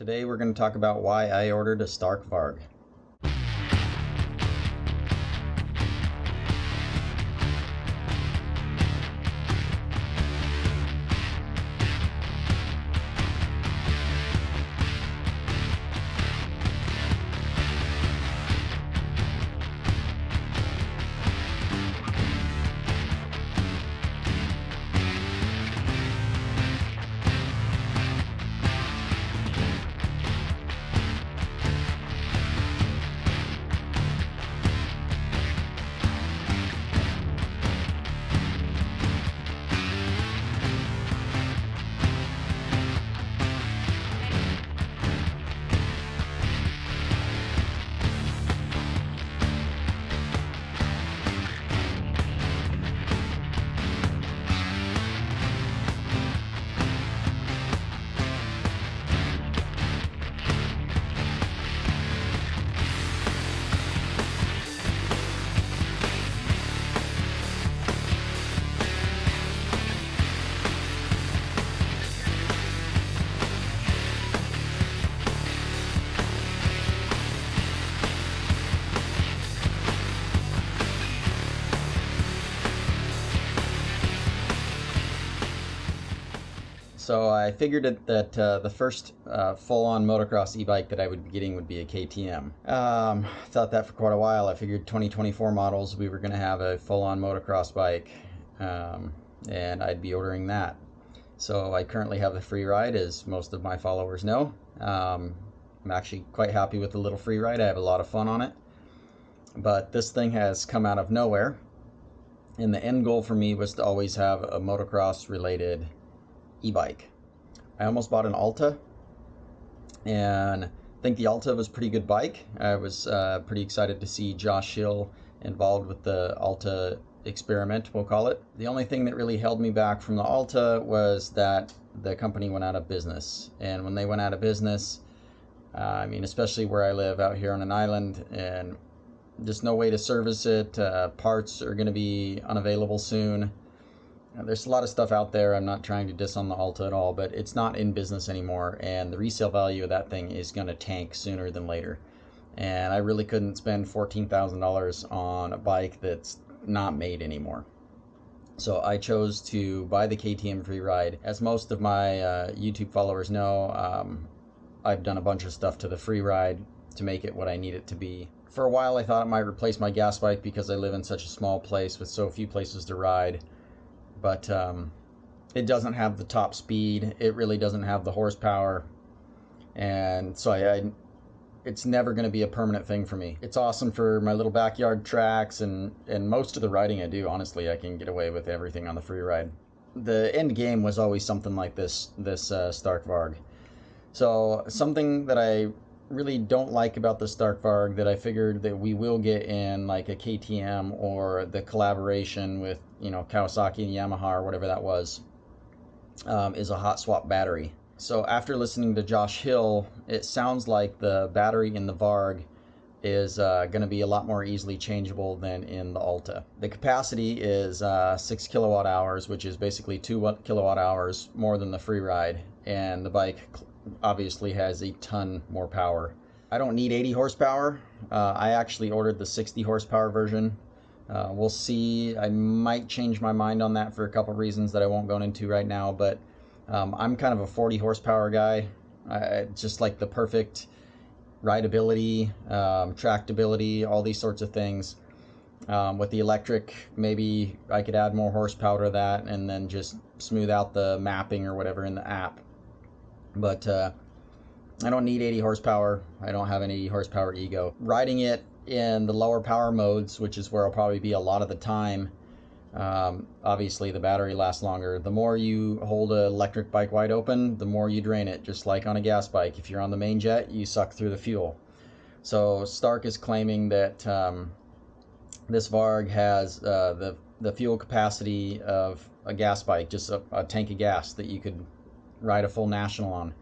Today we're going to talk about why I ordered a Stark Varg. So I figured that the first full-on motocross e-bike that I would be getting would be a KTM. Thought that for quite a while. I figured 2024 models we were going to have a full-on motocross bike, and I'd be ordering that. So I currently have the Freeride, as most of my followers know. I'm actually quite happy with the little Freeride. I have a lot of fun on it. But this thing has come out of nowhere, and the end goal for me was to always have a motocross-related e-bike. I almost bought an Alta, and I think the Alta was a pretty good bike. I was pretty excited to see Josh Hill involved with the Alta experiment, we'll call it. The only thing that really held me back from the Alta was that the company went out of business. And when they went out of business, I mean, especially where I live out here on an island, and just no way to service it, parts are going to be unavailable soon. There's a lot of stuff out there. I'm not trying to diss on the Alta at all, but it's not in business anymore, and the resale value of that thing is going to tank sooner than later. And I really couldn't spend $14,000 on a bike that's not made anymore. So I chose to buy the KTM Freeride. As most of my YouTube followers know, I've done a bunch of stuff to the Freeride to make it what I need it to be. For a while I thought it might replace my gas bike because I live in such a small place with so few places to ride. But it doesn't have the top speed, it really doesn't have the horsepower, and so it's never going to be a permanent thing for me. It's awesome for my little backyard tracks and most of the riding I do, honestly. I can get away with everything on the Freeride. The end game was always something like this Stark Varg. So something that I really don't like about the Stark Varg that I figured that we will get in like a KTM or the collaboration with, you know, Kawasaki and Yamaha or whatever that was, is a hot swap battery. So after listening to Josh Hill, it sounds like the battery in the Varg is going to be a lot more easily changeable than in the Alta. The capacity is 6 kilowatt hours, which is basically 2 kilowatt hours more than the Freeride, and the bike obviously has a ton more power. I don't need 80 horsepower. I actually ordered the 60 horsepower version. We'll see. I might change my mind on that for a couple reasons that I won't go into right now, but I'm kind of a 40 horsepower guy. I just like the perfect rideability, tractability, all these sorts of things. With the electric, maybe I could add more horsepower to that and then just smooth out the mapping or whatever in the app. But I don't need 80 horsepower. I don't have an 80 horsepower ego. Riding it in the lower power modes, which is where I'll probably be a lot of the time, obviously the battery lasts longer. The more you hold an electric bike wide open, the more you drain it, just like on a gas bike. If you're on the main jet, you suck through the fuel. So Stark is claiming that this Varg has the fuel capacity of a gas bike, just a tank of gas that you could ride a full national on.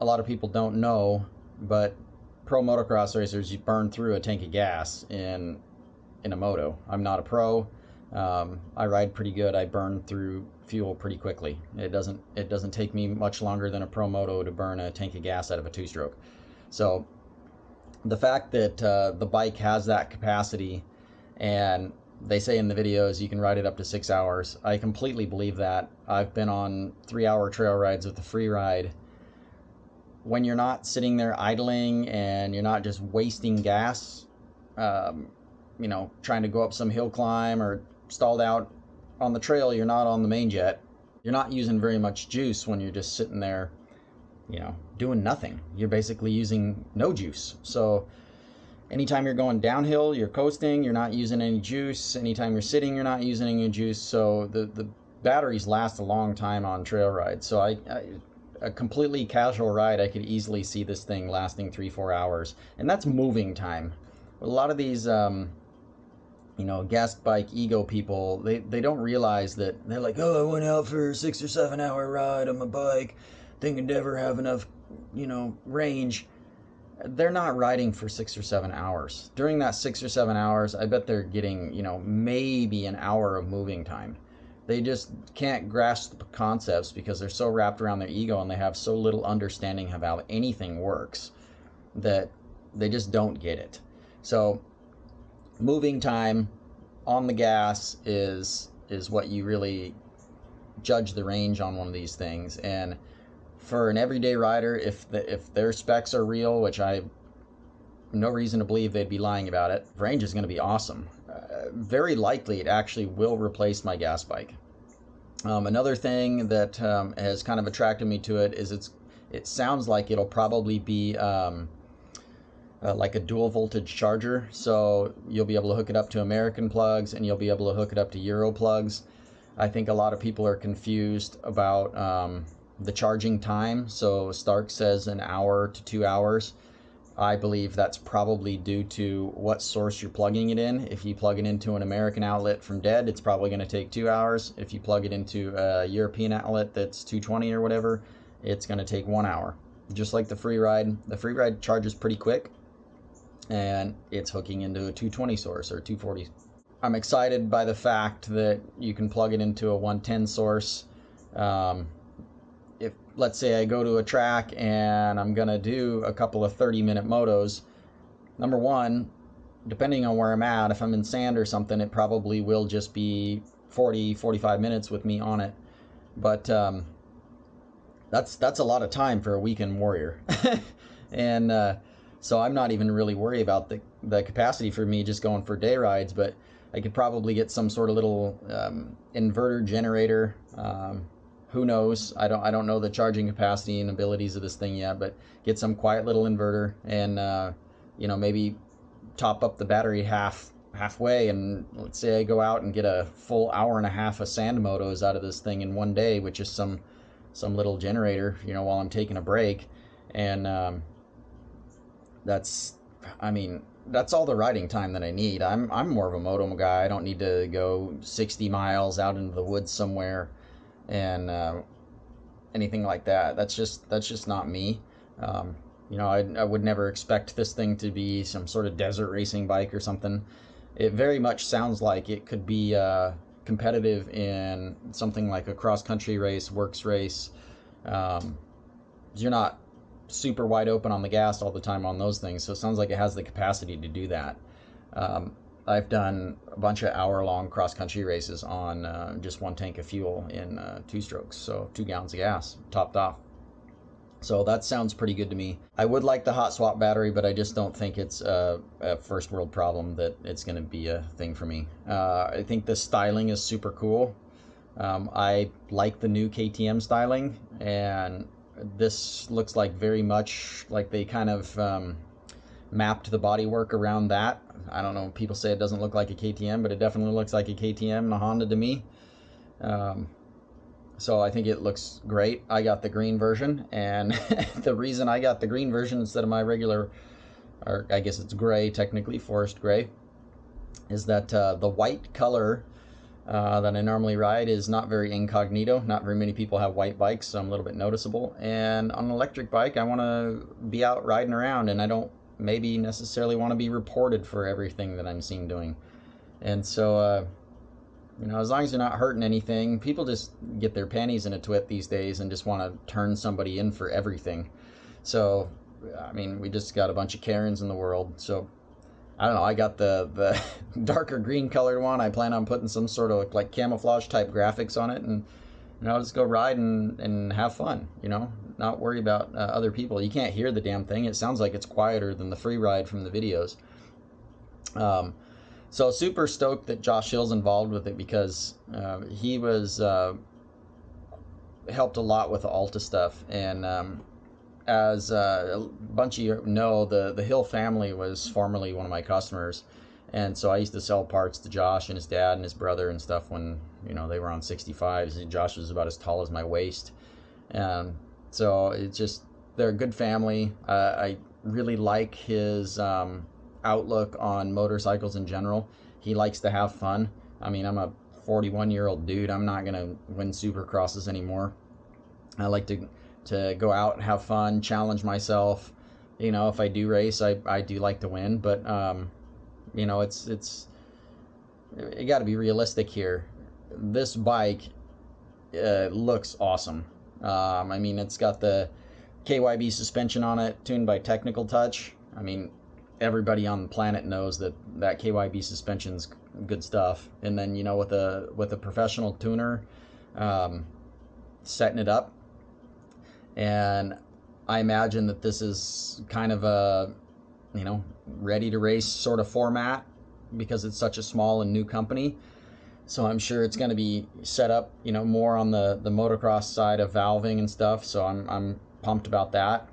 A lot of people don't know, but pro motocross racers, you burn through a tank of gas in a moto. I'm not a pro. I ride pretty good. I burn through fuel pretty quickly. It doesn't take me much longer than a Pro Moto to burn a tank of gas out of a two-stroke. So the fact that the bike has that capacity, and they say in the videos you can ride it up to 6 hours, I completely believe that. I've been on 3-hour trail rides with the Freeride. When you're not sitting there idling and you're not just wasting gas, you know, trying to go up some hill climb or stalled out on the trail, you're not on the main jet. You're not using very much juice when you're just sitting there, you know, doing nothing. You're basically using no juice. So anytime you're going downhill, you're coasting, you're not using any juice. Anytime you're sitting, you're not using any juice. So the batteries last a long time on trail rides. So a completely casual ride, I could easily see this thing lasting 3-4 hours. And that's moving time. A lot of these, you know, gas bike ego people, they don't realize that. They're like, oh, I went out for a 6 or 7 hour ride on my bike, thinking to never have enough, you know, range. They're not riding for 6 or 7 hours. During that 6 or 7 hours, I bet they're getting, you know, maybe an hour of moving time. They just can't grasp concepts because they're so wrapped around their ego and they have so little understanding of how anything works that they just don't get it. So moving time on the gas is what you really judge the range on one of these things. And for an everyday rider, if their specs are real, which I have no reason to believe they'd be lying about it, range is going to be awesome. Very likely it actually will replace my gas bike. Another thing that has kind of attracted me to it is it sounds like it'll probably be like a dual voltage charger, so you'll be able to hook it up to American plugs and you'll be able to hook it up to Euro plugs. I think a lot of people are confused about the charging time. So Stark says 1 hour to 2 hours. I believe that's probably due to what source you're plugging it in. If you plug it into an American outlet from DEAD, it's probably going to take 2 hours. If you plug it into a European outlet that's 220 or whatever, it's going to take 1 hour. Just like the Freeride. The Freeride charges pretty quick, and it's hooking into a 220 source or 240. I'm excited by the fact that you can plug it into a 110 source. If let's say I go to a track and I'm gonna do a couple of 30-minute motos, number one, depending on where I'm at, if I'm in sand or something, it probably will just be 40-45 minutes with me on it. But that's a lot of time for a weekend warrior. And so I'm not even really worried about the capacity for me just going for day rides, but I could probably get some sort of little inverter generator. Who knows? I don't know the charging capacity and abilities of this thing yet, but get some quiet little inverter and you know, maybe top up the battery halfway, and let's say I go out and get a full 1.5 hours of sand motos out of this thing in one day with just some little generator, you know, while I'm taking a break. And that's all the riding time that I need. I'm more of a moto guy. I don't need to go 60 miles out into the woods somewhere and anything like that. That's just not me. You know, I would never expect this thing to be some sort of desert racing bike or something. It very much sounds like it could be competitive in something like a cross-country race, works race. You're not super wide open on the gas all the time on those things, so it sounds like it has the capacity to do that. I've done a bunch of hour-long cross-country races on just one tank of fuel in two strokes, so 2 gallons of gas topped off. So that sounds pretty good to me. I would like the hot swap battery, but I just don't think it's a first world problem that it's going to be a thing for me. I think the styling is super cool. I like the new KTM styling, and this looks like very much like they kind of mapped the bodywork around that. I don't know, people say it doesn't look like a KTM, but it definitely looks like a KTM and a Honda to me. So I think it looks great. I got the green version, and the reason I got the green version instead of my regular, or I guess it's gray technically, forest gray, is that the white color that I normally ride is not very incognito. Not very many people have white bikes, so I'm a little bit noticeable. And on an electric bike, I want to be out riding around, and I don't maybe necessarily want to be reported for everything that I'm seen doing. And so You know, as long as you're not hurting anything, people just get their panties in a twist these days and just want to turn somebody in for everything. So, I mean, we just got a bunch of Karens in the world. So, I don't know. I got the darker green colored one. I plan on putting some sort of like camouflage type graphics on it, and you know, just go ride and have fun. You know, not worry about other people. You can't hear the damn thing. It sounds like it's quieter than the free ride from the videos. So super stoked that Josh Hill's involved with it, because he was helped a lot with the Alta stuff. And as a bunch of you know, the Hill family was formerly one of my customers. And so I used to sell parts to Josh and his dad and his brother and stuff when, you know, they were on 65s. And Josh was about as tall as my waist. And so it's just, they're a good family. I really like his... outlook on motorcycles in general. He likes to have fun. I mean, I'm a 41-year-old dude. I'm not gonna win supercrosses anymore. I like to go out and have fun, challenge myself. You know, if I do race, I do like to win, but you know, you got to be realistic here. This bike looks awesome. I mean, it's got the KYB suspension on it, tuned by Technical Touch. I mean, everybody on the planet knows that KYB suspension's good stuff. And then, you know, with a professional tuner setting it up, and I imagine that this is kind of a, you know, ready to race sort of format, because it's such a small and new company. So I'm sure it's going to be set up, you know, more on the motocross side of valving and stuff. So I'm pumped about that.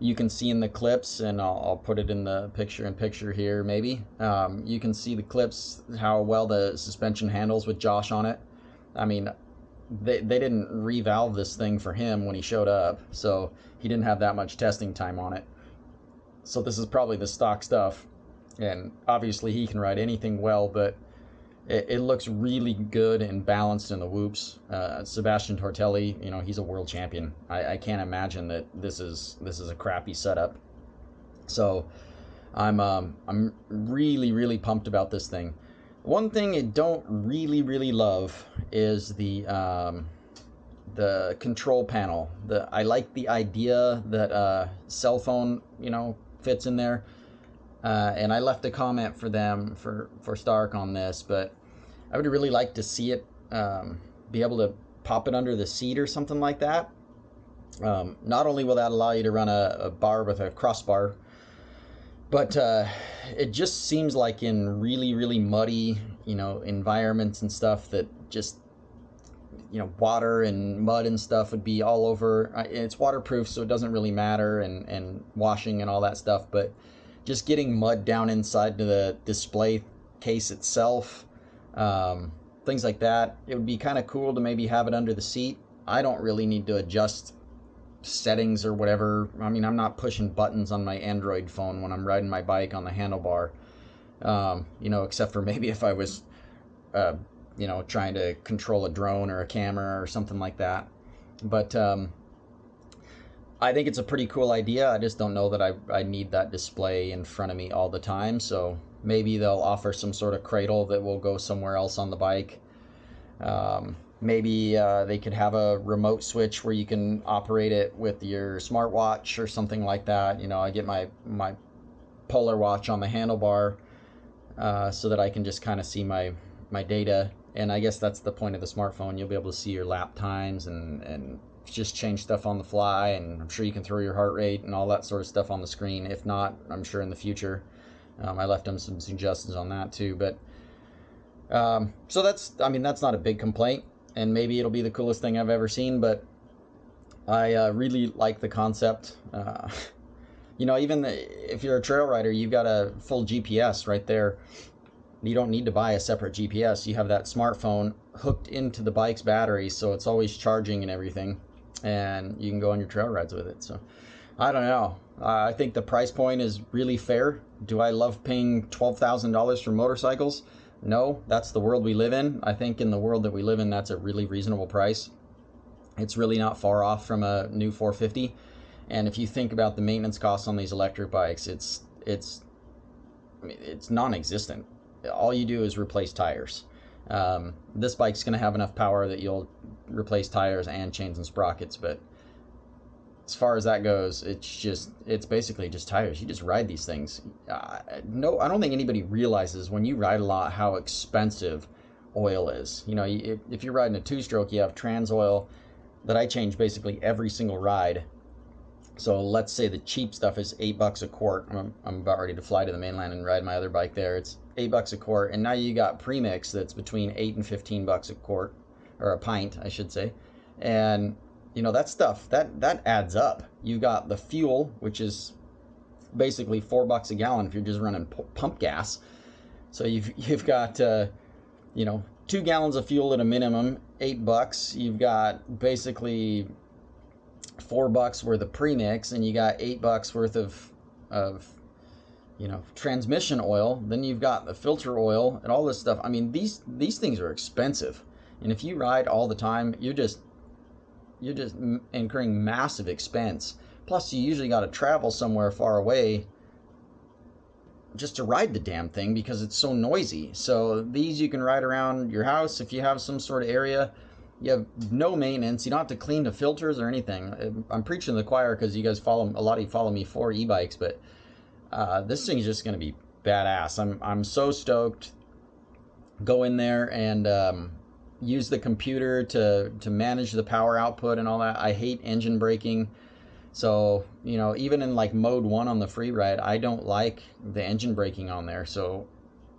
You can see in the clips, and I'll put it in the picture here maybe, you can see the clips how well the suspension handles with Josh on it. I mean, they didn't revalve this thing for him when he showed up, so he didn't have that much testing time on it. So this is probably the stock stuff, and obviously he can ride anything well, but it looks really good and balanced in the whoops. Sebastian Tortelli, you know, he's a world champion. I can't imagine that this is a crappy setup. So I'm really, really pumped about this thing. One thing I don't really, really love is the control panel. I like the idea that cell phone, you know, fits in there. And I left a comment for them, for Stark on this, but I would really like to see it, be able to pop it under the seat or something like that. Not only will that allow you to run a bar with a crossbar, but it just seems like in really, really muddy, you know, environments and stuff that just, you know, water and mud and stuff would be all over. It's waterproof, so it doesn't really matter, and washing and all that stuff, but... just getting mud down inside to the display case itself, things like that. It would be kind of cool to maybe have it under the seat. I don't really need to adjust settings or whatever. I mean, I'm not pushing buttons on my Android phone when I'm riding my bike on the handlebar, you know, except for maybe if I was, you know, trying to control a drone or a camera or something like that. But, I think it's a pretty cool idea. I just don't know that I need that display in front of me all the time. So maybe they'll offer some sort of cradle that will go somewhere else on the bike. Maybe they could have a remote switch where you can operate it with your smartwatch or something like that. You know, I get my polar watch on the handlebar so that I can just kind of see my data. And I guess that's the point of the smartphone. You'll be able to see your lap times and just change stuff on the fly, and I'm sure you can throw your heart rate and all that sort of stuff on the screen. If not, I'm sure in the future. I left them some suggestions on that too, but so that's, I mean, that's not a big complaint, and maybe it'll be the coolest thing I've ever seen, but I really like the concept. You know, even if you're a trail rider, you've got a full GPS right there. You don't need to buy a separate GPS. You have that smartphone hooked into the bike's battery, so it's always charging and everything, and you can go on your trail rides with it. So I don't know, I think the price point is really fair. Do I love paying $12,000 for motorcycles? No, that's the world we live in. I think in the world that we live in, that's a really reasonable price. It's really not far off from a new 450, and if you think about the maintenance costs on these electric bikes, it's I mean, it's non-existent. All you do is replace tires. This bike's going to have enough power that you'll replace tires and chains and sprockets, but as far as that goes, it's basically just tires. You just ride these things. I don't think anybody realizes when you ride a lot how expensive oil is. You know, if you're riding a two-stroke, you have trans oil that I change basically every single ride. So let's say the cheap stuff is $8 a quart. I'm about ready to fly to the mainland and ride my other bike there. It's $8 a quart, and now you got premix that's between $8 and $15 a quart, or a pint, I should say. And you know, that stuff that adds up. You got the fuel, which is basically $4 a gallon if you're just running pump gas. So you've got you know, 2 gallons of fuel at a minimum, $8. You've got basically $4 worth of premix, and you got $8 worth of you know, transmission oil. Then you've got the filter oil and all this stuff. I mean, these things are expensive, and if you ride all the time, you're just incurring massive expense. Plus, you usually got to travel somewhere far away just to ride the damn thing because it's so noisy. So these you can ride around your house if you have some sort of area. You have no maintenance. You don't have to clean the filters or anything. I'm preaching to the choir because you guys follow me for e-bikes, but this thing's just going to be badass. I'm so stoked. Go in there and use the computer to manage the power output and all that. I hate engine braking. So, you know, even in like mode 1 on the Freeride, I don't like the engine braking on there. So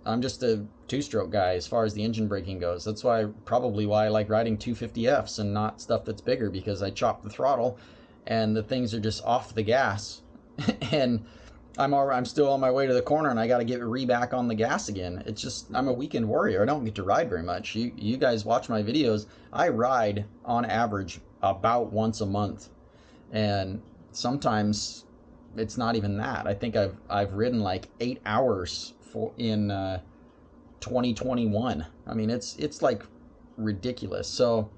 I'm just a two-stroke guy as far as the engine braking goes. That's probably why I like riding 250Fs and not stuff that's bigger, because I chop the throttle and the things are just off the gas. And I'm still on my way to the corner and I got to get back on the gas again. It's just, I'm a weekend warrior. I don't get to ride very much. You guys watch my videos. I ride on average about once a month, and sometimes it's not even that. I think I've ridden like 8 hours in 2021. I mean, it's like ridiculous. So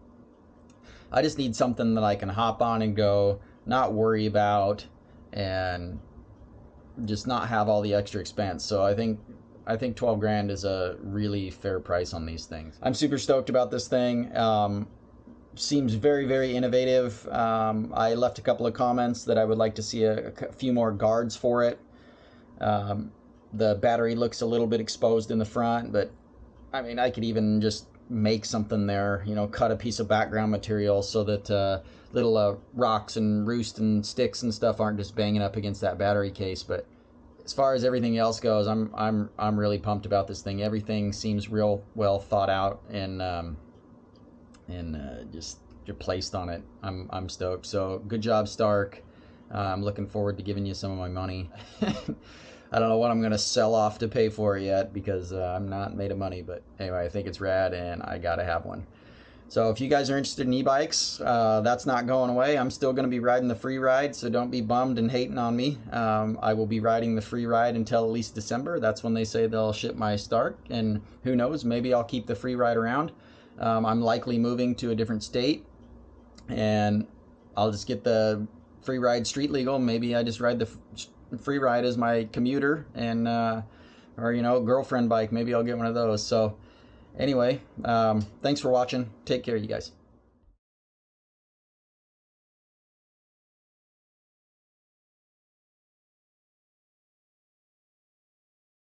I just need something that I can hop on and go, not worry about, and just not have all the extra expense. So I think 12 grand is a really fair price on these things. I'm super stoked about this thing. Seems very, very innovative. I left a couple of comments that I would like to see a few more guards for it. The battery looks a little bit exposed in the front, but I mean, I could even just make something there, you know, cut a piece of background material so that little rocks and roost and sticks and stuff aren't just banging up against that battery case. But as far as everything else goes, I'm really pumped about this thing. Everything seems real well thought out and just placed on it. I'm stoked. So good job, Stark. I'm looking forward to giving you some of my money. I don't know what I'm going to sell off to pay for it yet, because I'm not made of money. But anyway, I think it's rad and I got to have one. So if you guys are interested in e-bikes, that's not going away. I'm still going to be riding the Freeride, so don't be bummed and hating on me. I will be riding the Freeride until at least December. That's when they say they'll ship my Stark. And who knows, maybe I'll keep the Freeride around. I'm likely moving to a different state, and I'll just get the Freeride street legal. Maybe I just ride the Freeride is my commuter and or you know, girlfriend bike. Maybe I'll get one of those. So anyway, thanks for watching. Take care, you guys.